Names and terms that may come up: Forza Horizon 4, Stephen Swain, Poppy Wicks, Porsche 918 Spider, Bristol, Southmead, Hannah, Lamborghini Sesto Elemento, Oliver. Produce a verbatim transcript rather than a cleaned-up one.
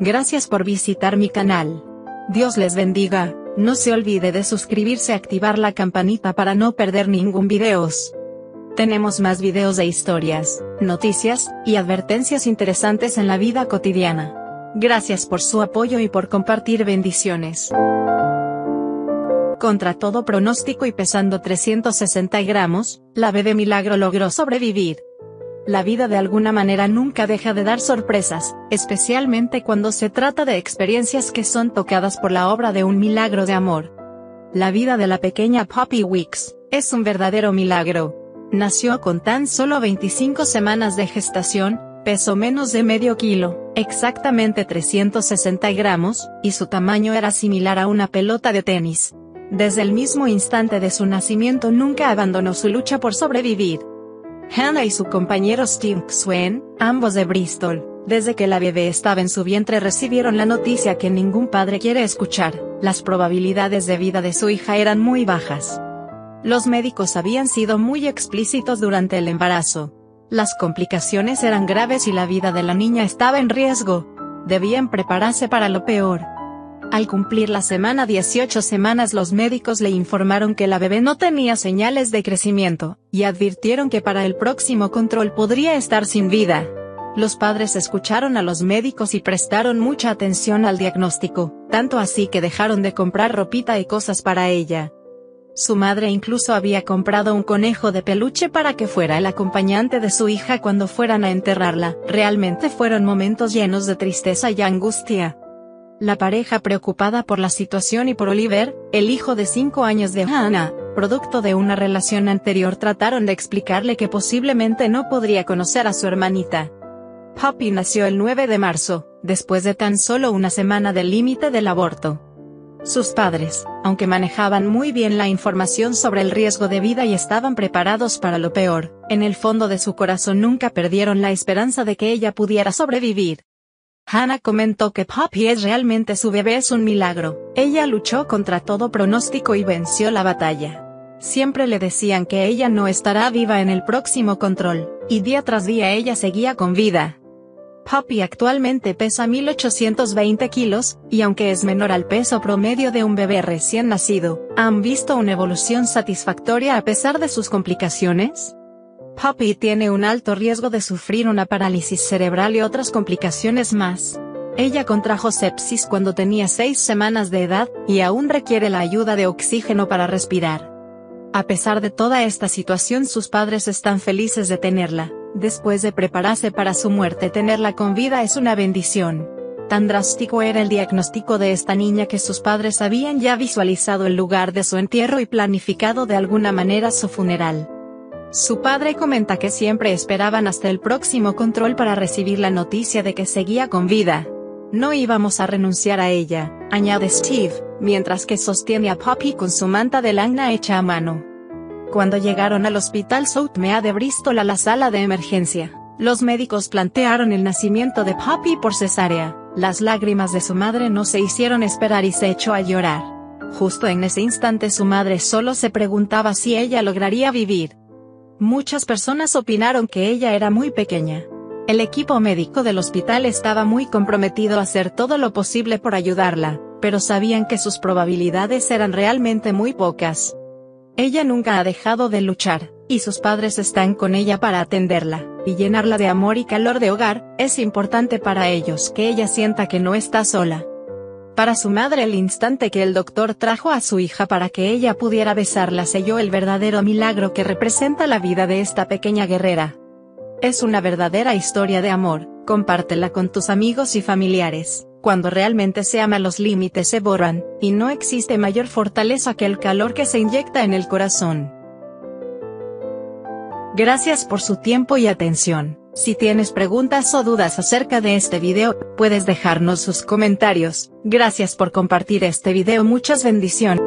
Gracias por visitar mi canal. Dios les bendiga, no se olvide de suscribirse y activar la campanita para no perder ningún video. Tenemos más videos de historias, noticias, y advertencias interesantes en la vida cotidiana. Gracias por su apoyo y por compartir. Bendiciones. Contra todo pronóstico y pesando trescientos sesenta gramos, la bebé milagro logró sobrevivir. La vida de alguna manera nunca deja de dar sorpresas, especialmente cuando se trata de experiencias que son tocadas por la obra de un milagro de amor. La vida de la pequeña Poppy Wicks es un verdadero milagro. Nació con tan solo veinticinco semanas de gestación, pesó menos de medio kilo, exactamente trescientos sesenta gramos, y su tamaño era similar a una pelota de tenis. Desde el mismo instante de su nacimiento nunca abandonó su lucha por sobrevivir. Hannah y su compañero Stephen Swain, ambos de Bristol, desde que la bebé estaba en su vientre recibieron la noticia que ningún padre quiere escuchar: las probabilidades de vida de su hija eran muy bajas. Los médicos habían sido muy explícitos durante el embarazo. Las complicaciones eran graves y la vida de la niña estaba en riesgo. Debían prepararse para lo peor. Al cumplir la semana dieciocho semanas los médicos le informaron que la bebé no tenía señales de crecimiento, y advirtieron que para el próximo control podría estar sin vida. Los padres escucharon a los médicos y prestaron mucha atención al diagnóstico, tanto así que dejaron de comprar ropita y cosas para ella. Su madre incluso había comprado un conejo de peluche para que fuera el acompañante de su hija cuando fueran a enterrarla. Realmente fueron momentos llenos de tristeza y angustia. La pareja, preocupada por la situación y por Oliver, el hijo de cinco años de Hannah, producto de una relación anterior, trataron de explicarle que posiblemente no podría conocer a su hermanita. Poppy nació el nueve de marzo, después de tan solo una semana del límite del aborto. Sus padres, aunque manejaban muy bien la información sobre el riesgo de vida y estaban preparados para lo peor, en el fondo de su corazón nunca perdieron la esperanza de que ella pudiera sobrevivir. Hannah comentó que Poppy es realmente su bebé es un milagro. Ella luchó contra todo pronóstico y venció la batalla. Siempre le decían que ella no estará viva en el próximo control, y día tras día ella seguía con vida. Poppy actualmente pesa mil ochocientos veinte kilos, y aunque es menor al peso promedio de un bebé recién nacido, ¿han visto una evolución satisfactoria a pesar de sus complicaciones? Poppy tiene un alto riesgo de sufrir una parálisis cerebral y otras complicaciones más. Ella contrajo sepsis cuando tenía seis semanas de edad, y aún requiere la ayuda de oxígeno para respirar. A pesar de toda esta situación, sus padres están felices de tenerla. Después de prepararse para su muerte, tenerla con vida es una bendición. Tan drástico era el diagnóstico de esta niña que sus padres habían ya visualizado el lugar de su entierro y planificado de alguna manera su funeral. Su padre comenta que siempre esperaban hasta el próximo control para recibir la noticia de que seguía con vida. No íbamos a renunciar a ella, añade Steve, mientras que sostiene a Poppy con su manta de lana hecha a mano. Cuando llegaron al hospital Southmead de Bristol a la sala de emergencia, los médicos plantearon el nacimiento de Poppy por cesárea. Las lágrimas de su madre no se hicieron esperar y se echó a llorar. Justo en ese instante su madre solo se preguntaba si ella lograría vivir. Muchas personas opinaron que ella era muy pequeña. El equipo médico del hospital estaba muy comprometido a hacer todo lo posible por ayudarla, pero sabían que sus probabilidades eran realmente muy pocas. Ella nunca ha dejado de luchar, y sus padres están con ella para atenderla, y llenarla de amor y calor de hogar. Es importante para ellos que ella sienta que no está sola. Para su madre, el instante que el doctor trajo a su hija para que ella pudiera besarla selló el verdadero milagro que representa la vida de esta pequeña guerrera. Es una verdadera historia de amor. Compártela con tus amigos y familiares. Cuando realmente se ama, los límites se borran, y no existe mayor fortaleza que el calor que se inyecta en el corazón. Gracias por su tiempo y atención. Si tienes preguntas o dudas acerca de este video, puedes dejarnos sus comentarios. Gracias por compartir este video. Muchas bendiciones.